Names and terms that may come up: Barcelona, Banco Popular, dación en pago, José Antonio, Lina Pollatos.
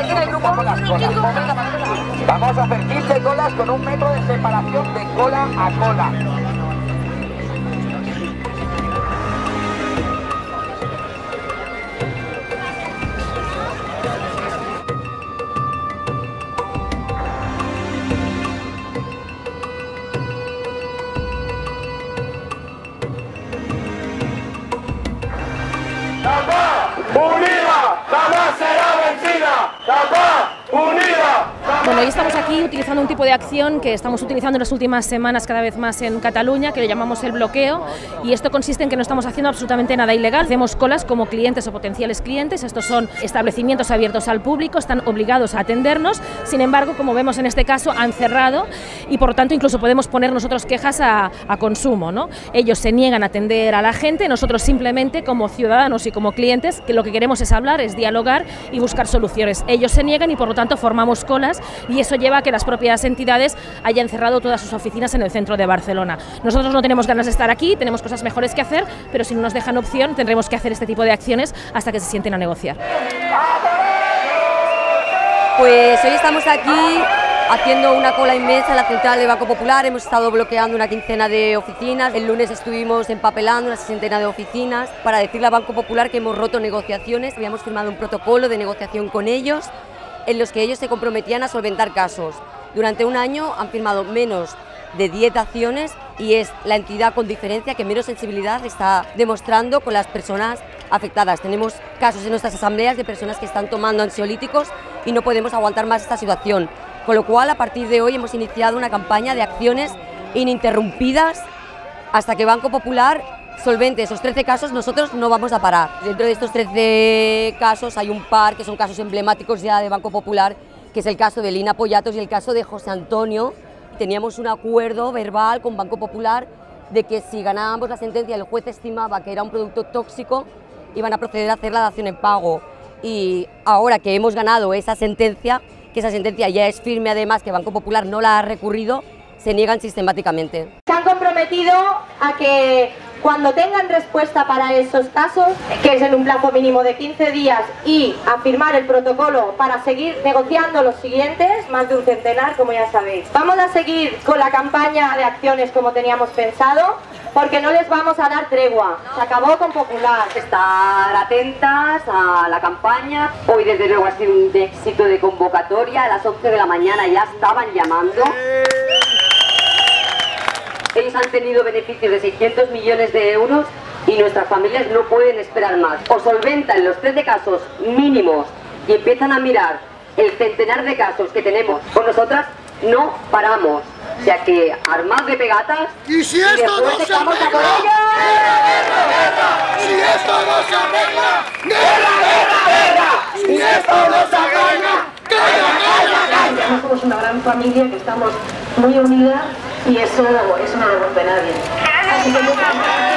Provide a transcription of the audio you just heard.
perseguir el grupo. Vamos a hacer 15 colas con un metro de separación de cola a cola. Bueno, hoy estamos aquí utilizando un tipo de acción que estamos utilizando en las últimas semanas cada vez más en Cataluña, que lo llamamos el bloqueo, y esto consiste en que no estamos haciendo absolutamente nada ilegal. Hacemos colas como clientes o potenciales clientes. Estos son establecimientos abiertos al público, están obligados a atendernos, sin embargo, como vemos en este caso, han cerrado y por lo tanto incluso podemos poner nosotros quejas a consumo, ¿no? Ellos se niegan a atender a la gente, nosotros simplemente como ciudadanos y como clientes, que lo que queremos es hablar, es dialogar y buscar soluciones. Ellos se niegan y por lo tanto formamos colas, y eso lleva a que las propias entidades hayan cerrado todas sus oficinas en el centro de Barcelona. Nosotros no tenemos ganas de estar aquí, tenemos cosas mejores que hacer, pero si no nos dejan opción tendremos que hacer este tipo de acciones hasta que se sienten a negociar. Pues hoy estamos aquí haciendo una cola inmensa en la central de Banco Popular. Hemos estado bloqueando una quincena de oficinas. El lunes estuvimos empapelando una sesentena de oficinas para decirle a Banco Popular que hemos roto negociaciones. Habíamos firmado un protocolo de negociación con ellos, en los que ellos se comprometían a solventar casos. Durante un año han firmado menos de 10 daciones y es la entidad con diferencia que menos sensibilidad está demostrando con las personas afectadas. Tenemos casos en nuestras asambleas de personas que están tomando ansiolíticos y no podemos aguantar más esta situación. Con lo cual, a partir de hoy hemos iniciado una campaña de acciones ininterrumpidas hasta que Banco Popular solvente esos 13 casos. Nosotros no vamos a parar. Dentro de estos 13 casos hay un par que son casos emblemáticos ya de Banco Popular, que es el caso de Lina Pollatos y el caso de José Antonio. Teníamos un acuerdo verbal con Banco Popular de que si ganábamos la sentencia, el juez estimaba que era un producto tóxico, iban a proceder a hacer la dación en pago. Y ahora que hemos ganado esa sentencia, que esa sentencia ya es firme además, que Banco Popular no la ha recurrido, se niegan sistemáticamente. Se han comprometido a que cuando tengan respuesta para esos casos, que es en un plazo mínimo de 15 días, y a firmar el protocolo para seguir negociando los siguientes, más de un centenar, como ya sabéis. Vamos a seguir con la campaña de acciones como teníamos pensado, porque no les vamos a dar tregua. Se acabó con Popular. Estar atentas a la campaña. Hoy desde luego ha sido un éxito de convocatoria. A las 11 de la mañana ya estaban llamando. Ellos han tenido beneficios de 600 millones de euros y nuestras familias no pueden esperar más. O solventan los 13 casos mínimos y empiezan a mirar el centenar de casos que tenemos. Con nosotras no paramos. O sea que armad de pegatas y, si esto después no estamos se arregla, a por ella. ¡Si esto no se arregla! ¡Guerra, guerra, guerra! ¡Si esto no se arregla! ¡Calla, calla, calla! Somos una gran familia que estamos muy unidas. Y eso es una labor de nadie.